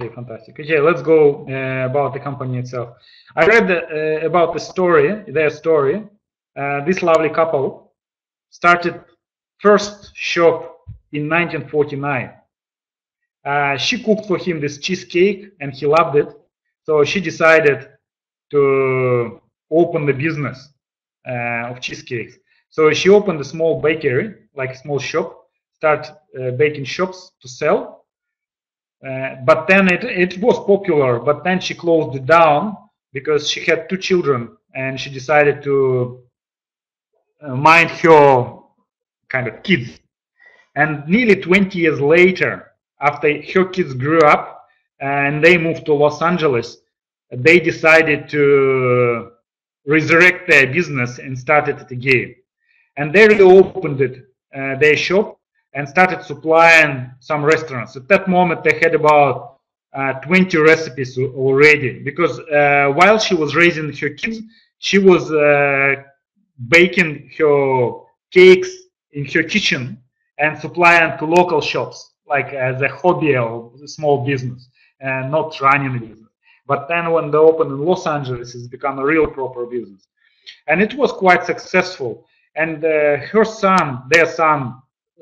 Okay, fantastic. Okay, let's go about the company itself. I read about the story, their story. This lovely couple started first shop in 1949. She cooked for him this cheesecake and he loved it. So she decided to open the business of cheesecakes. So she opened a small bakery, like a small shop, start baking shops to sell. But then it was popular, but then she closed it down because she had two children and she decided to mind her kind of kids. And nearly 20 years later, after her kids grew up and they moved to Los Angeles, they decided to resurrect their business and started it again. And they reopened it, their shop, and started supplying some restaurants. At that moment, they had about 20 recipes already, because while she was raising her kids, she was baking her cakes in her kitchen and supplying to local shops, like as a hobby or a small business, and not running a business. But then when they opened in Los Angeles, it's become a real proper business. And it was quite successful. And her son, their son,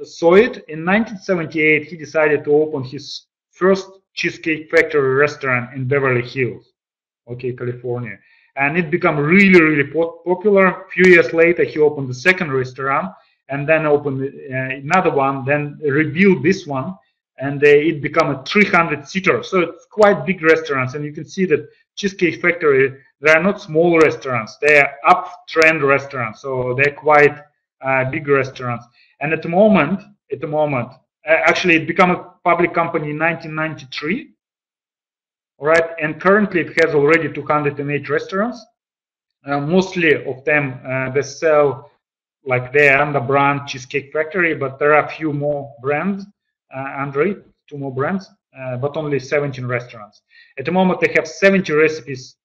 saw it. In 1978, he decided to open his first Cheesecake Factory restaurant in Beverly Hills, okay, California. And it became really, really popular. A few years later, he opened the second restaurant and then opened another one, then rebuilt this one, and it became a 300-seater. So it's quite big restaurants, and you can see that Cheesecake Factory, they are not small restaurants. They are uptrend restaurants, so they're quite big restaurants. And at the moment, actually it became a public company in 1993, right? And currently it has already 208 restaurants. Mostly of them, they sell like they are under brand Cheesecake Factory, but there are a few more brands under it, two more brands, but only 17 restaurants. At the moment, they have 70 recipes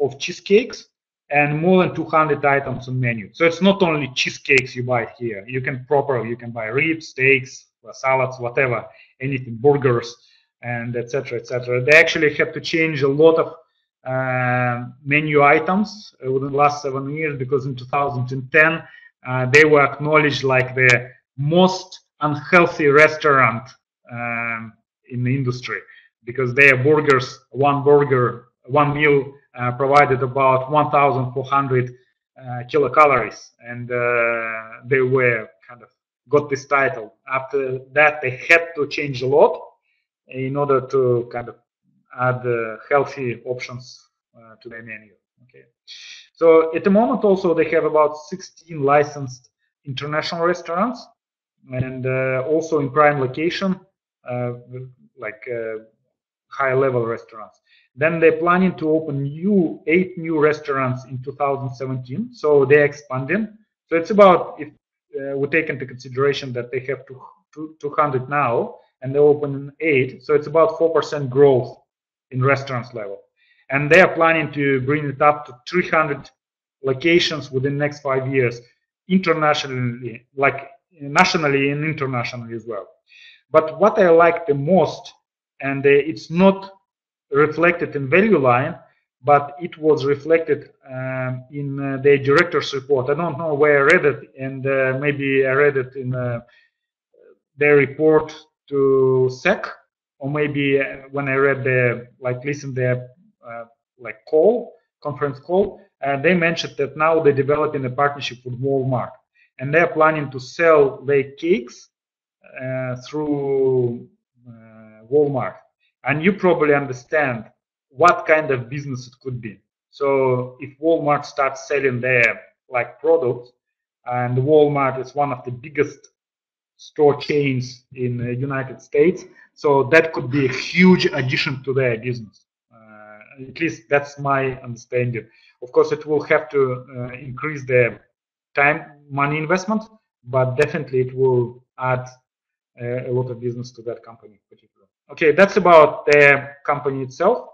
of cheesecakes and more than 200 items on menu. So it's not only cheesecakes you buy here. You can buy ribs, steaks, salads, whatever, anything, burgers, and etc., etc. They actually had to change a lot of menu items within the last 7 years, because in 2010 they were acknowledged like the most unhealthy restaurant in the industry, because their burgers, one meal, provided about 1,400 kilocalories, and they were kind of got this title. After that, they had to change a lot in order to kind of add healthy options to their menu. Okay, so at the moment also they have about 16 licensed international restaurants, and also in prime location, like high-level restaurants. Then they're planning to open eight new restaurants in 2017, so they're expanding. So it's about, if we take into consideration that they have 200 now and they open 8, so it's about 4% growth in restaurants level. And they are planning to bring it up to 300 locations within the next 5 years, internationally, like nationally and internationally as well. But what I like the most, and it's not reflected in value line, but it was reflected in the director's report. I don't know where I read it, and maybe I read it in their report to SEC, or maybe when I read the conference call, they mentioned that now they're developing a partnership with Walmart, and they're planning to sell their cakes through Walmart. And you probably understand what kind of business it could be. So if Walmart starts selling their products, and Walmart is one of the biggest store chains in the United States, so that could be a huge addition to their business. At least that's my understanding. Of course, it will have to increase their time, money investment, but definitely it will add a lot of business to that company in particular. Okay, that's about the company itself.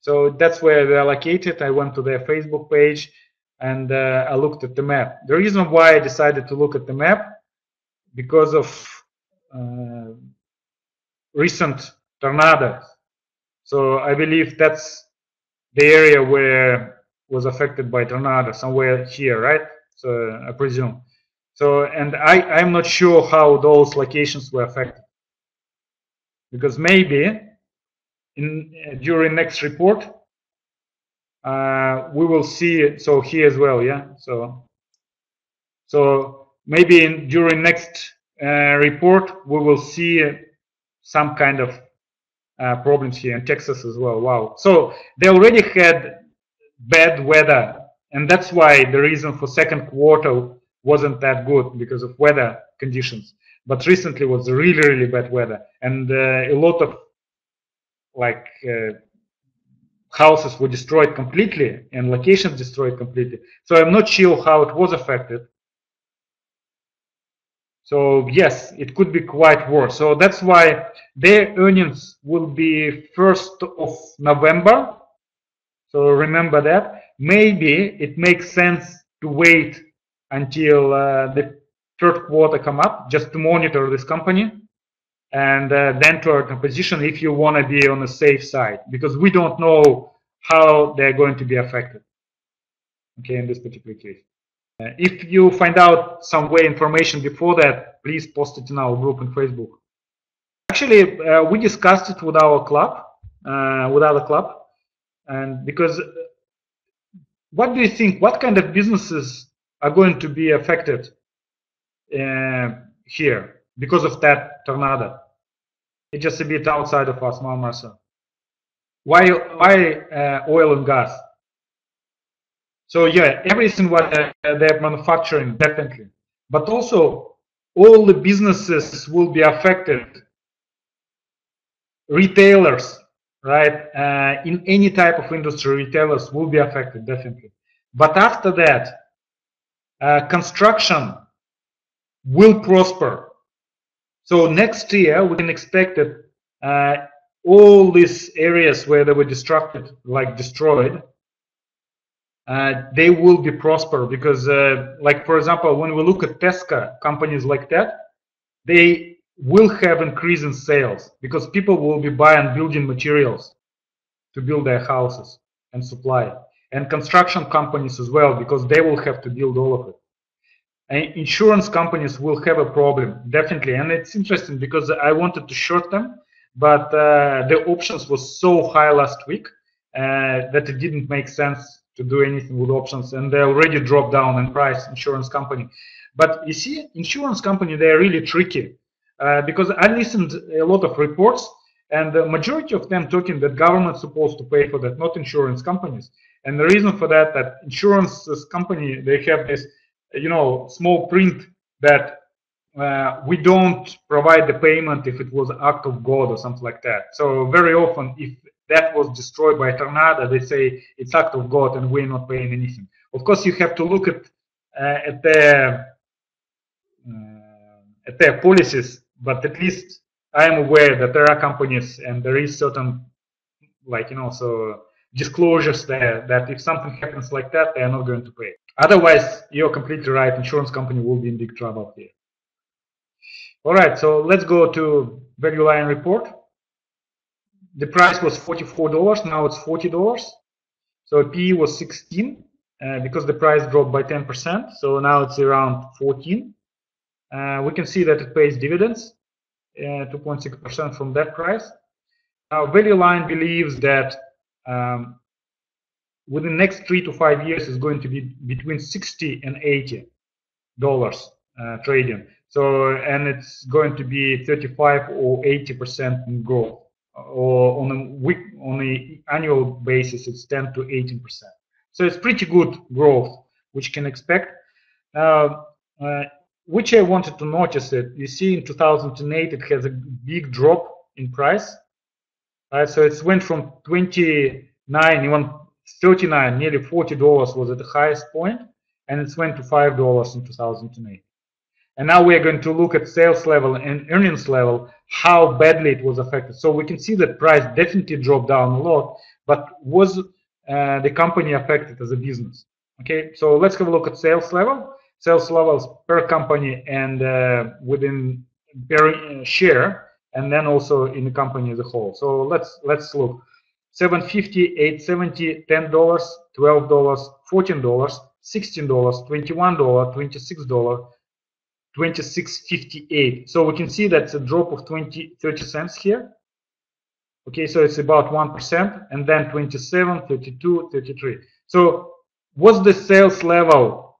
So that's where they're located. I went to their Facebook page and I looked at the map. The reason why I decided to look at the map, because of recent tornadoes. So I believe that's the area where was affected by tornado, somewhere here, right? So I presume. So, and I'm not sure how those locations were affected, because maybe during next report we will see. So here as well, yeah. So maybe during next report we will see some kind of problems here in Texas as well. Wow. So they already had bad weather, and that's why the reason for second quarter wasn't that good, because of weather conditions. But recently was really, really bad weather, and a lot of houses were destroyed completely and locations destroyed completely. So I'm not sure how it was affected. So yes, it could be quite worse. So that's why their earnings will be 1st of November. So remember that. Maybe it makes sense to wait until the third quarter come up, just to monitor this company, and then to our composition if you want to be on the safe side, because we don't know how they're going to be affected. Okay, in this particular case. If you find out some way information before that, please post it in our group on Facebook. Actually, we discussed it with our club, with other club, and because what do you think? What kind of businesses are going to be affected here because of that tornado? It's just a bit outside of us, Marcel. Why oil and gas? So yeah, everything what they're manufacturing, definitely. But also, all the businesses will be affected. Retailers, right? In any type of industry, retailers will be affected, definitely. But after that, construction will prosper. So next year, we can expect that all these areas where they were destroyed, they will be prosper, because for example, when we look at Tesca, companies like that, they will have increase in sales because people will be buying building materials to build their houses and supply, and construction companies as well, because they will have to build all of it. And insurance companies will have a problem, definitely. And it's interesting because I wanted to short them, but the options were so high last week that it didn't make sense to do anything with options, and they already dropped down in price, insurance company. But you see, insurance company, they're really tricky, because I listened a lot of reports, and the majority of them talking that government's supposed to pay for that, not insurance companies. And the reason for that, that insurance company, they have this, small print that we don't provide the payment if it was act of God or something like that. So very often, if that was destroyed by a tornado, they say it's act of God and we're not paying anything. Of course, you have to look at their policies, but at least I am aware that there are companies and there is certain, so disclosures there that if something happens like that, they are not going to pay. Otherwise, you're completely right. Insurance company will be in big trouble here. All right, so let's go to value line report. The price was $44, now it's $40. So PE was 16 because the price dropped by 10%. So now it's around 14. We can see that it pays dividends, 2.6% from that price. Our value line believes that within the next 3 to 5 years is going to be between $60 and $80 trading. So, and it's going to be 35 or 80% in growth. Or on an annual basis, it's 10 to 18%. So it's pretty good growth, which can expect. Which I wanted to notice that you see in 2008, it has a big drop in price. So it went from 29, even 39, nearly $40 was at the highest point, and it went to $5 in 2008. And now we are going to look at sales level and earnings level, how badly it was affected. So we can see that price definitely dropped down a lot, but was the company affected as a business? Okay, so let's have a look at sales level. Sales levels per company and within per share and then also in the company as a whole. So let's look. $7.50, $8.70, $10, $12, $14, $16, $21, $26, $26.58. So we can see that's a drop of 30 cents here. Okay, so it's about 1%, and then 27, 32, 33. So was the sales level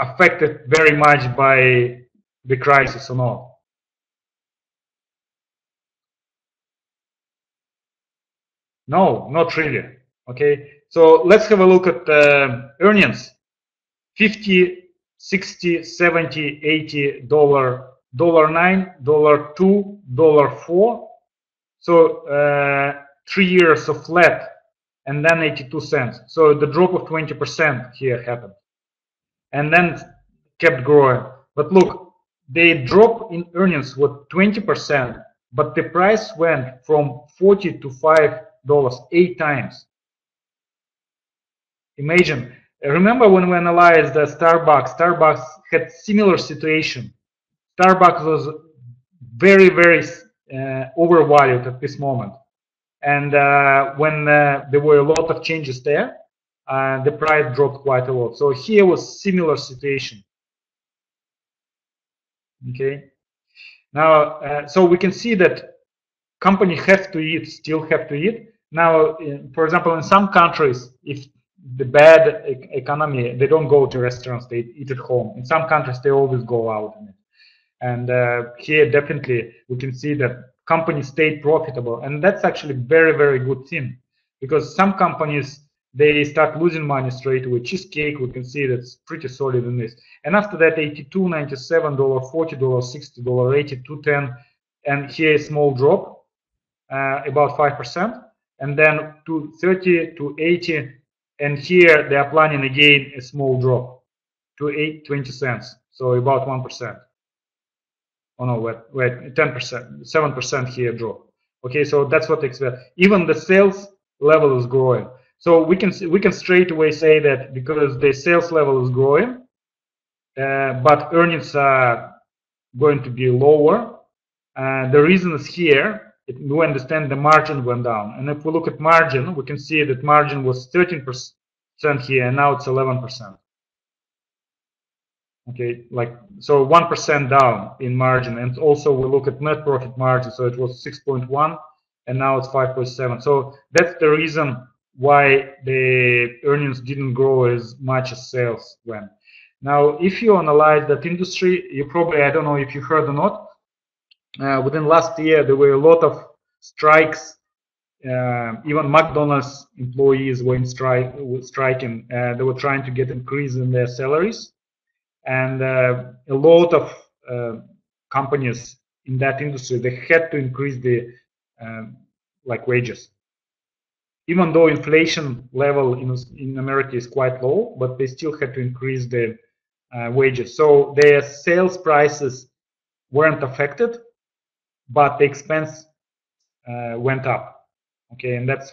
affected very much by the crisis or not? No, not really. Okay, so let's have a look at earnings. $50, $60, $70, $80, $9, $2, $4. So 3 years of flat, and then 82 cents. So the drop of 20% here happened, and then kept growing. But look, they drop in earnings with 20%, but the price went from $40 to $5 8 times. Imagine. Remember when we analyzed the Starbucks? Starbucks had similar situation. Starbucks was very, very overvalued at this moment, and when there were a lot of changes there, the price dropped quite a lot. So here was similar situation. Okay, now so we can see that company have to eat, still have to eat. Now, for example, in some countries, if the bad economy, they don't go to restaurants, they eat at home. In some countries, they always go out. And here definitely we can see that companies stayed profitable, and that's actually very, very good thing, because some companies, they start losing money straight away. Cheesecake, we can see that's pretty solid in this. And after that, $82, $97, $40, $60, $80, $210, and here a small drop, about 5%, and then $230 to $80, and here they are planning again a small drop to 20 cents, so about 1%. Oh no, wait, 10%, 7% here drop. Okay, so that's what expect. Even the sales level is growing, so we can straight away say that because the sales level is growing, but earnings are going to be lower. The reason is here. We understand the margin went down, and if we look at margin, we can see that margin was 13% here, and now it's 11%. Okay, like so 1% down in margin. And also we look at net profit margin, so it was 6.1 and now it's 5.7. so that's the reason why the earnings didn't grow as much as sales went. Now, if you analyze that industry, you probably, I don't know if you heard or not, within last year there were a lot of strikes. Even McDonald's employees were in striking. They were trying to get increase in their salaries. And a lot of companies in that industry, they had to increase the wages, even though inflation level in America is quite low, but they still had to increase the wages. So their sales prices weren't affected, but the expense went up. Okay, and that's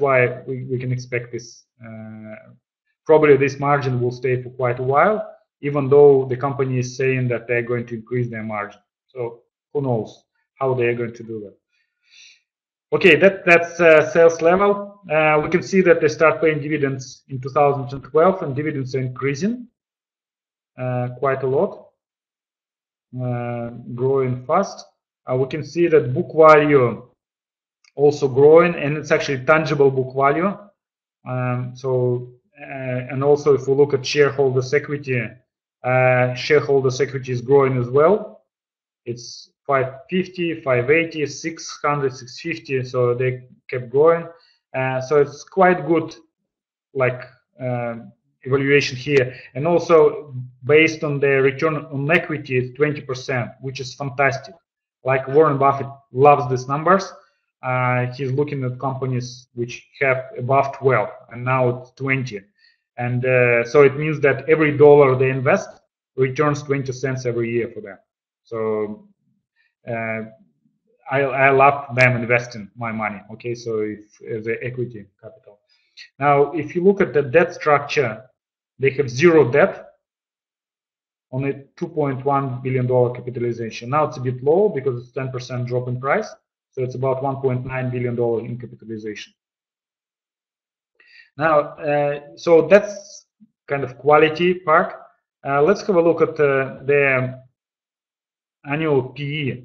why we can expect this. Probably this margin will stay for quite a while, even though the company is saying that they're going to increase their margin. So who knows how they're going to do that. Okay, that's sales level. We can see that they start paying dividends in 2012, and dividends are increasing quite a lot, growing fast. We can see that book value also growing, and it's actually tangible book value. And also if we look at shareholders' equity, shareholders' equity is growing as well. It's 550, 580, 600, 650, so they kept growing. So it's quite good, evaluation here. And also based on the return on equity, it's 20%, which is fantastic. Like Warren Buffett loves these numbers. He's looking at companies which have above 12, and now it's 20. And so it means that every dollar they invest returns 20 cents every year for them. So I love them investing my money. Okay, so it's the equity capital. Now, if you look at the debt structure, they have zero debt. on a $2.1 billion capitalization. Now it's a bit low because it's 10% drop in price. So it's about $1.9 billion in capitalization. Now, so that's kind of quality part. Let's have a look at the annual PE.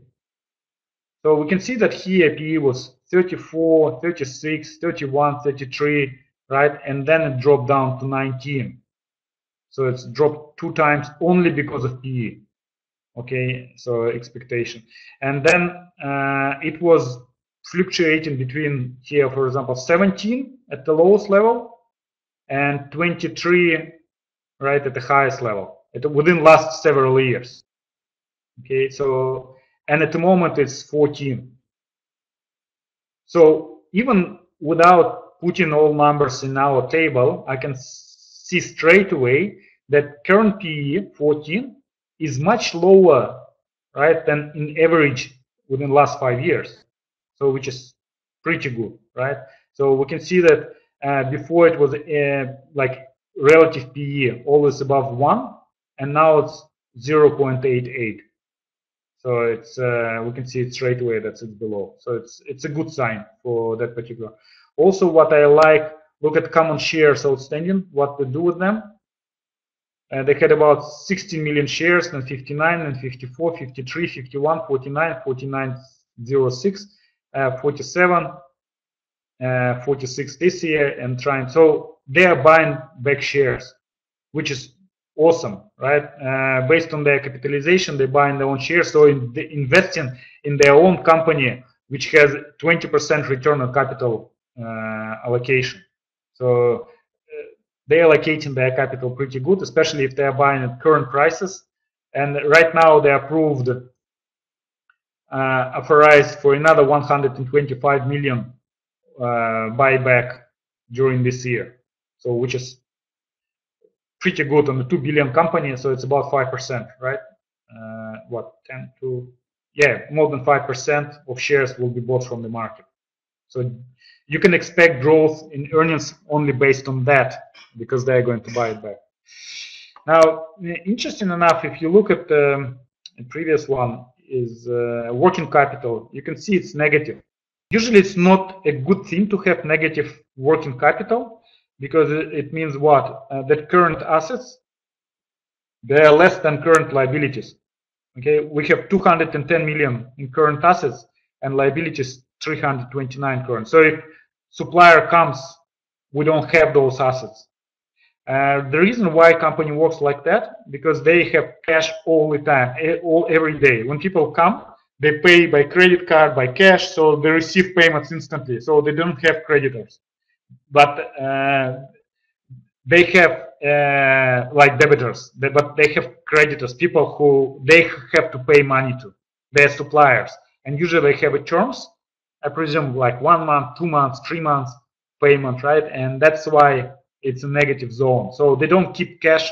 So we can see that here PE was 34, 36, 31, 33, right? And then it dropped down to 19. So it's dropped 2 times only because of PE. Okay, so expectation. And then it was fluctuating between here, for example, 17 at the lowest level and 23, right, at the highest level within last several years. Okay, so, and at the moment it's 14. So even without putting all numbers in our table, I can see straight away that current PE 14 is much lower, right, than in average within the last 5 years. So which is pretty good, right? So we can see that before it was like relative PE always above 1, and now it's 0.88. So it's we can see it straight away that it's below. So it's a good sign for that particular. Also, what I like, look at common shares outstanding, what to do with them. They had about 16 million shares, then 59, and 54, 53, 51, 49, 49.06, 47, 46 this year, and trying. So they are buying back shares, which is awesome, right? Based on their capitalization, they buy in their own shares, so investing in their own company, which has 20% return on capital allocation. So they're allocating their capital pretty good, especially if they're buying at current prices. And right now, they approved, authorized for another 125 million buyback during this year, so which is pretty good on the 2 billion company, so it's about 5%, right? What, 10 to, yeah, more than 5% of shares will be bought from the market. So you can expect growth in earnings only based on that, because they're going to buy it back. Now, interesting enough, if you look at the previous one, is working capital, you can see it's negative. Usually it's not a good thing to have negative working capital, because it means what? That current assets, they are less than current liabilities. Okay, we have 210 million in current assets and liabilities 329 current. So if supplier comes, we don't have those assets. The reason why company works like that, because they have cash all the time, every day. When people come, they pay by credit card, by cash, so they receive payments instantly. So they don't have creditors. But they have like debtors, but they have creditors, people who they have to pay money to, their suppliers. And usually they have terms, I presume, like 1 month, 2 months, 3 months payment, right? And that's why it's a negative zone. So they don't keep cash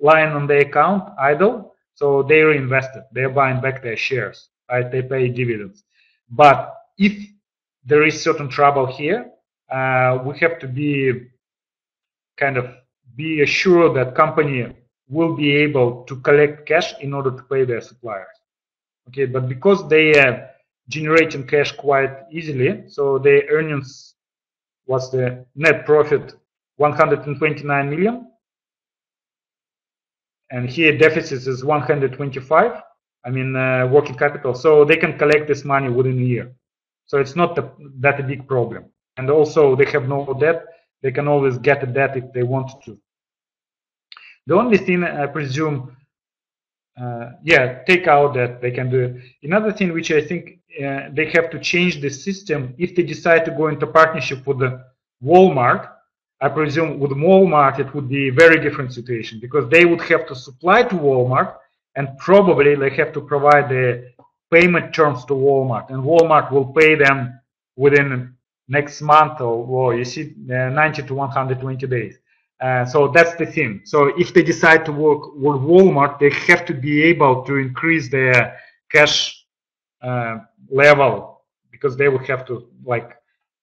lying on their account idle, so they reinvest it. They're buying back their shares, right? They pay dividends. But if there is certain trouble here, we have to be kind of be assured that company will be able to collect cash in order to pay their suppliers. Okay, but because they are generating cash quite easily, so their earnings was the net profit 129 million, and here deficit is 125. I mean working capital, so they can collect this money within a year. So it's not that a big problem. And also, they have no debt. They can always get a debt if they want to. The only thing I presume, yeah, take out that they can do. Another thing which I think they have to change the system if they decide to go into partnership with the Walmart. I presume with Walmart it would be a very different situation, because they would have to supply to Walmart, and probably they have to provide the payment terms to Walmart, and Walmart will pay them within next month, or you see 90 to 120 days. So that's the thing. So if they decide to work with Walmart, they have to be able to increase their cash level, because they would have to like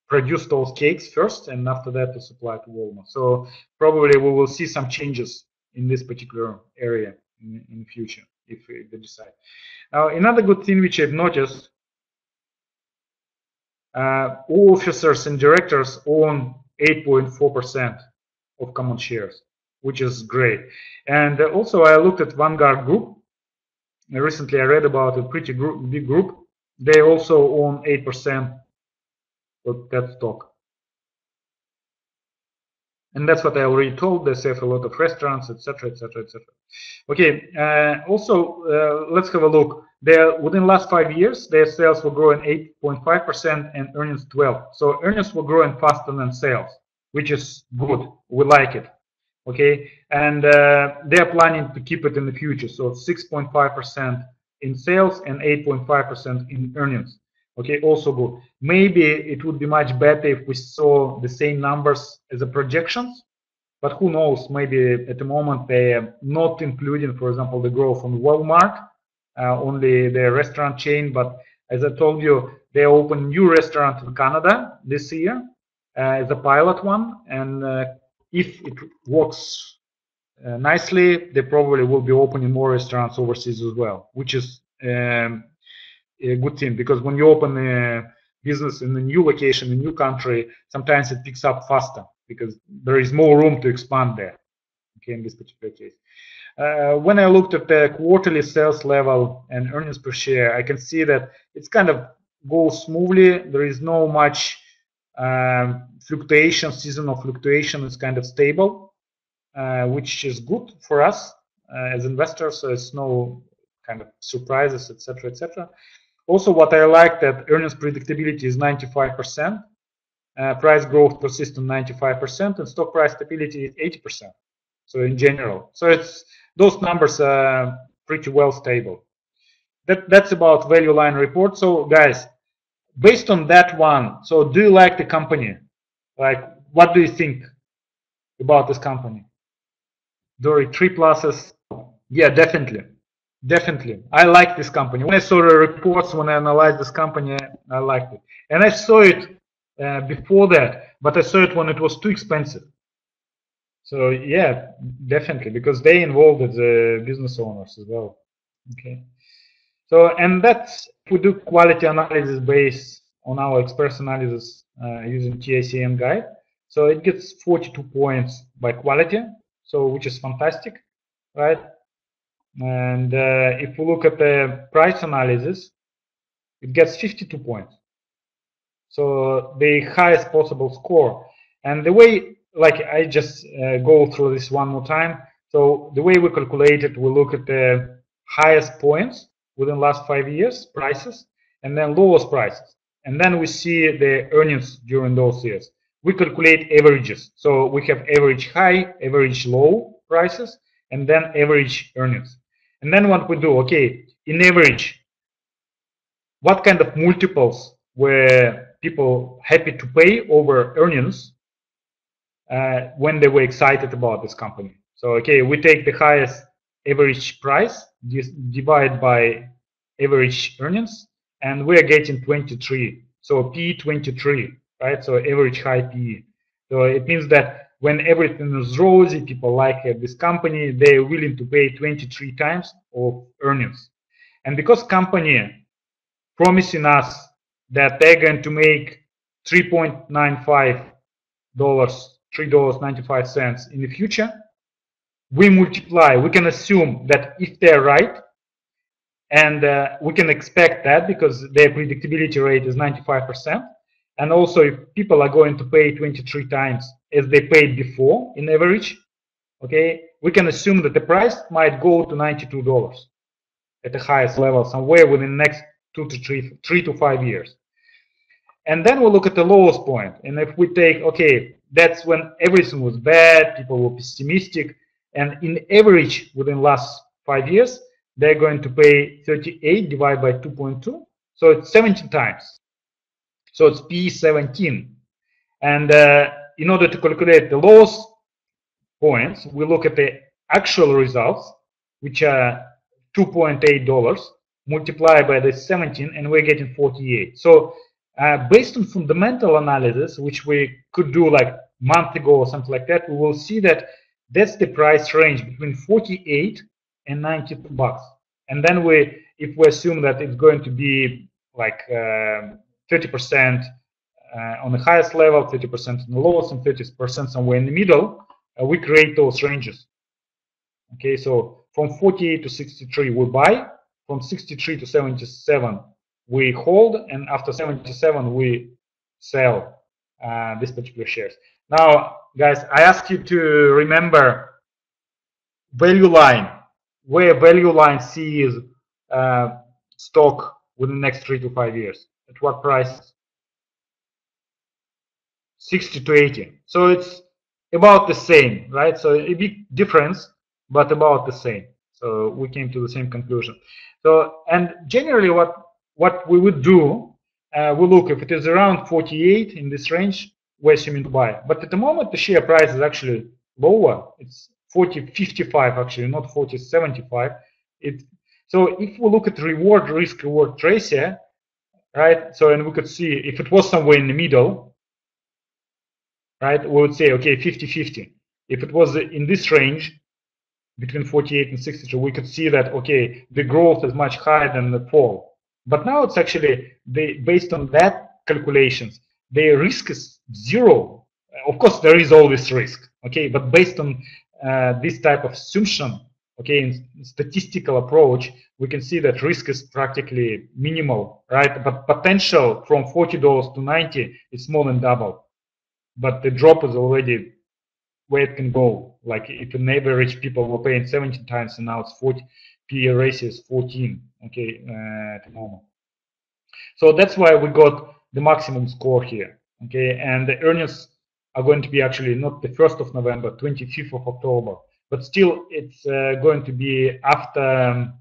produce those cakes first, and after that to supply to Walmart. So probably we will see some changes in this particular area in future if they decide. Now, another good thing which I've noticed, all officers and directors own 8.4% of common shares, which is great. And also I looked at Vanguard Group. Recently I read about a pretty big group. They also own 8% of that stock. And that's what I already told. They save a lot of restaurants, etc., etc., etc. Okay. Also, let's have a look. Within last 5 years, their sales were growing 8.5% and earnings 12%. So earnings were growing faster than sales, which is good. We like it. Okay. And they are planning to keep it in the future. So 6.5% in sales and 8.5% in earnings. Okay, also good. Maybe it would be much better if we saw the same numbers as the projections, but who knows? Maybe at the moment they are not including, for example, the growth on Walmart, only the restaurant chain. But as I told you, they opened new restaurant in Canada this year as a pilot one, and if it works nicely, they probably will be opening more restaurants overseas as well, which is a good thing, because when you open a business in a new location, a new country, sometimes it picks up faster because there is more room to expand there. Okay, in this particular case. When I looked at the quarterly sales level and earnings per share, I can see that it's kind of goes smoothly. There is no much fluctuation, seasonal fluctuation. It's kind of stable, which is good for us as investors. So it's no kind of surprises, etc., etc. Also, what I like that earnings predictability is 95%, price growth persistent 95%, and stock price stability is 80%. So in general, so it's those numbers are pretty well stable. That's about value line report. So guys, based on that one, so do you like the company? Like, what do you think about this company? Dory, 3 pluses. Yeah, definitely. Definitely, I like this company. When I saw the reports, when I analyzed this company, I liked it. And I saw it before that, but I saw it when it was too expensive. So yeah, definitely, because they involved the business owners as well. Okay. So, and that's, we do quality analysis based on our express analysis using TICM guide. So it gets 42 points by quality, so which is fantastic, right? And if we look at the price analysis, it gets 52 points. So the highest possible score. And the way, like I just go through this one more time. So the way we calculate it, we look at the highest points within last 5 years, prices, and then lowest prices. And then we see the earnings during those years. We calculate averages. So we have average high, average low prices, and then average earnings. And then what we do, okay, in average, what kind of multiples were people happy to pay over earnings when they were excited about this company? So, okay, we take the highest average price, divide by average earnings, and we are getting 23. So P 23, right? So average high PE. So it means that when everything is rosy, people like this company, they are willing to pay 23 times of earnings. And because company promising us that they're going to make $3.95 in the future, we multiply. We can assume that if they're right, and we can expect that because their predictability rate is 95%. And also, if people are going to pay 23 times as they paid before in average, okay, we can assume that the price might go to $92 at the highest level somewhere within the next 3 to 5 years. And then we'll look at the lowest point. And if we take, okay, that's when everything was bad, people were pessimistic, and in average within last 5 years, they're going to pay 38 divided by 2.2, so it's 17 times. So it's P17. And in order to calculate the lowest points, we look at the actual results, which are $2.8 multiplied by the 17, and we're getting 48. So based on fundamental analysis, which we could do like a month ago or something like that, we will see that that's the price range between 48 and $90. And then we, if we assume that it's going to be like 30% on the highest level, 30% on the lowest, and 30% somewhere in the middle, we create those ranges. Okay, so from 48 to 63 we buy, from 63 to 77 we hold, and after 77 we sell these particular shares. Now, guys, I ask you to remember value line, where value line sees stock within the next 3 to 5 years, at what price? 60 to 80. So it's about the same, right? So a big difference, but about the same. So we came to the same conclusion. So, and generally what we would do, we look if it is around 48 in this range, we're assuming to buy. But at the moment the share price is actually lower. It's 40.55 actually, not 40.75. So if we look at reward risk reward tracer, right? So, and we could see if it was somewhere in the middle, right? We would say, okay, 50-50. If it was in this range, between 48 and 62, we could see that, okay, the growth is much higher than the fall. But now it's actually, based on that calculations, the risk is zero. Of course, there is always risk, okay? But based on this type of assumption, okay, in statistical approach, we can see that risk is practically minimal, right? But potential from $40 to 90 is more than double. But the drop is already where it can go. Like if an average people were paying 17 times and now it's 40, PE ratio is 14, okay, at the moment. So that's why we got the maximum score here, okay? And the earnings are going to be actually not the 1st of November, 25th of October, but still it's going to be after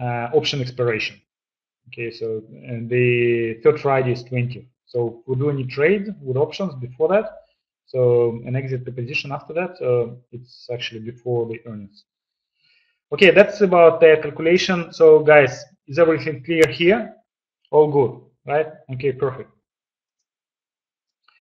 option expiration. Okay, so and the third Friday is 20th. So we do any trade with options before that. So an exit the position after that, it's actually before the earnings. Okay, that's about the calculation. So guys, is everything clear here? All good, right? Okay, perfect.